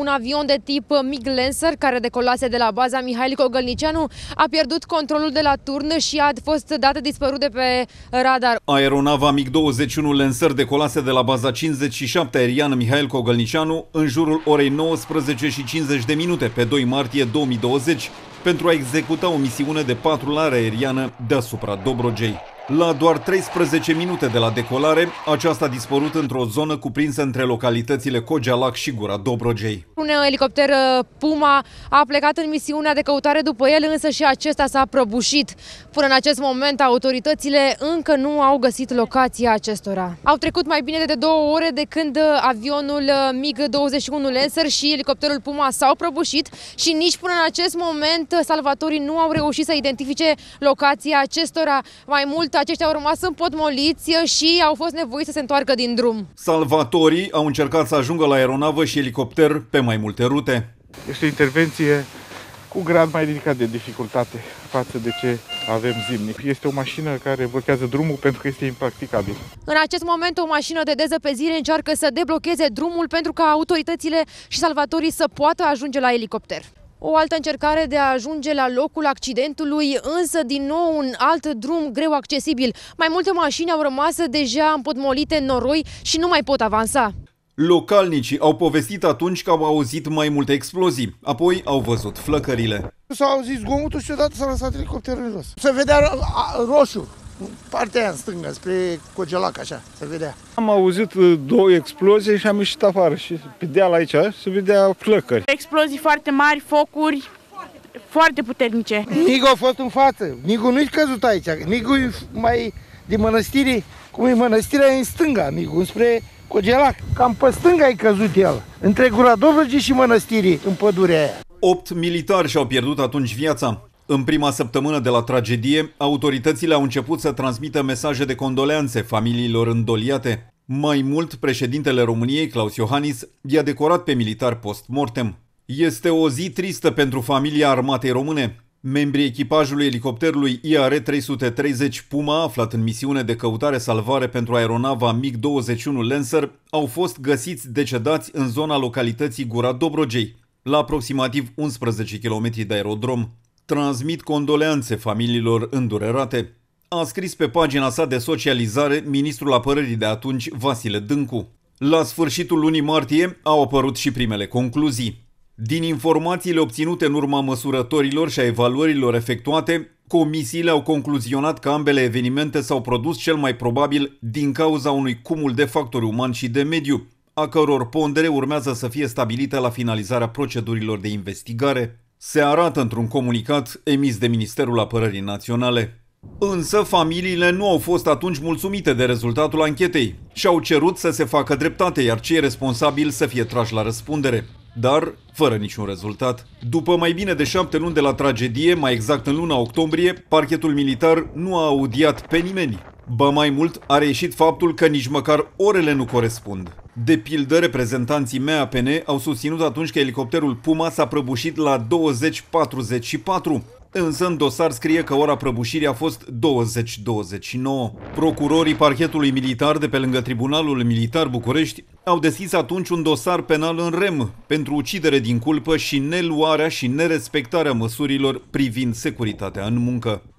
un avion de tip MiG Lancer care decolase de la baza Mihail Kogălniceanu a pierdut controlul de la turn și a fost dată dispărut de pe radar. Aeronava MiG-21 Lancer decolase de la baza 57 aeriană Mihail Kogălniceanu în jurul orei 19:50 pe 2 martie 2020 pentru a executa o misiune de patrulare aeriană deasupra Dobrogei. La doar 13 minute de la decolare, aceasta a dispărut într-o zonă cuprinsă între localitățile Cogealac și Gura Dobrogei. Un elicopter Puma a plecat în misiunea de căutare după el, însă și acesta s-a prăbușit. Până în acest moment, autoritățile încă nu au găsit locația acestora. Au trecut mai bine de 2 ore de când avionul MiG-21 Lancer și elicopterul Puma s-au prăbușit și nici până în acest moment salvatorii nu au reușit să identifice locația acestora. Mai mult, aceștia au rămas împotmoliți și au fost nevoiți să se întoarcă din drum. Salvatorii au încercat să ajungă la aeronavă și elicopter pe mai multe rute. Este o intervenție cu grad mai ridicat de dificultate față de ce avem zimnic. Este o mașină care blochează drumul pentru că este impracticabil. În acest moment, o mașină de dezăpezire încearcă să deblocheze drumul pentru ca autoritățile și salvatorii să poată ajunge la elicopter. O altă încercare de a ajunge la locul accidentului, însă din nou un alt drum greu accesibil. Mai multe mașini au rămas deja împotmolite în noroi și nu mai pot avansa. Localnicii au povestit atunci că au auzit mai multe explozii, apoi au văzut flăcările. S-a auzit zgomotul și odată s-a lăsat elicopterul în jos. Se vedea roșu, partea aia în stângă, spre Cogelac, așa, se vedea. Am auzit 2 explozii și am ieșit afară și pe deal aici se vedea flăcări. Explozii foarte mari, focuri foarte puternice. Migul a fost în față, migul nu-i căzut aici, migul mai din mănăstire, cum e mănăstirea în stânga, migul spre Cogelac. Cam pe stânga ai căzut el, între Gura Dobrogei și mănăstirii, în pădurea aia. 8 militari și-au pierdut atunci viața. În prima săptămână de la tragedie, autoritățile au început să transmită mesaje de condoleanțe familiilor îndoliate. Mai mult, președintele României, Claus Iohannis, i-a decorat pe militari post-mortem. Este o zi tristă pentru familia armatei române. Membrii echipajului elicopterului IAR-330 Puma, aflat în misiune de căutare-salvare pentru aeronava MiG-21 Lancer, au fost găsiți decedați în zona localității Gura Dobrogei, la aproximativ 11 km de aerodrom. Transmit condoleanțe familiilor îndurerate, a scris pe pagina sa de socializare ministrul apărării de atunci, Vasile Dâncu. La sfârșitul lunii martie au apărut și primele concluzii. Din informațiile obținute în urma măsurătorilor și a evaluărilor efectuate, comisiile au concluzionat că ambele evenimente s-au produs cel mai probabil din cauza unui cumul de factori umani și de mediu, a căror pondere urmează să fie stabilită la finalizarea procedurilor de investigare. Se arată într-un comunicat emis de Ministerul Apărării Naționale. Însă familiile nu au fost atunci mulțumite de rezultatul anchetei și au cerut să se facă dreptate, iar cei responsabili să fie trași la răspundere, dar fără niciun rezultat. După mai bine de 7 luni de la tragedie, mai exact în luna octombrie, Parchetul Militar nu a audiat pe nimeni. Ba mai mult, a reieșit faptul că nici măcar orele nu corespund. De pildă, reprezentanții MAPN au susținut atunci că elicopterul Puma s-a prăbușit la 20:44, însă în dosar scrie că ora prăbușirii a fost 20:29. Procurorii Parchetului Militar de pe lângă Tribunalul Militar București au deschis atunci un dosar penal în rem pentru ucidere din culpă și neluarea și nerespectarea măsurilor privind securitatea în muncă.